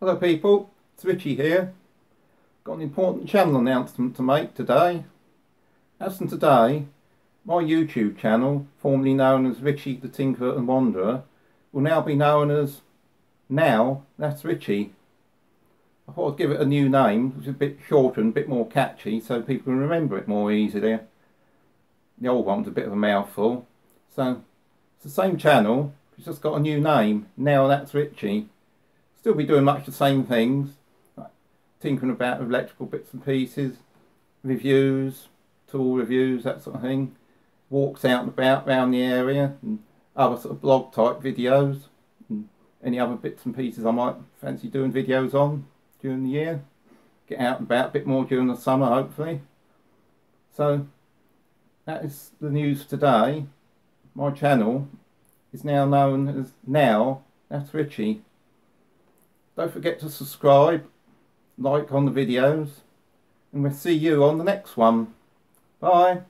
Hello people, it's Richie here. Got an important channel announcement to make today. As from today, my YouTube channel, formerly known as Richie the Tinker and Wanderer, will now be known as Now That's Richie. I thought I'd give it a new name, which is a bit shorter and a bit more catchy so people can remember it more easily. The old one's a bit of a mouthful. So, it's the same channel, it's just got a new name, Now That's Richie. Still be doing much the same things, like tinkering about with electrical bits and pieces, reviews, tool reviews, that sort of thing, walks out and about around the area, and other sort of blog type videos, and any other bits and pieces I might fancy doing videos on during the year. Get out and about a bit more during the summer, hopefully. So that is the news today. My channel is now known as Now That's Richie. Don't forget to subscribe, like on the videos, and we'll see you on the next one. Bye.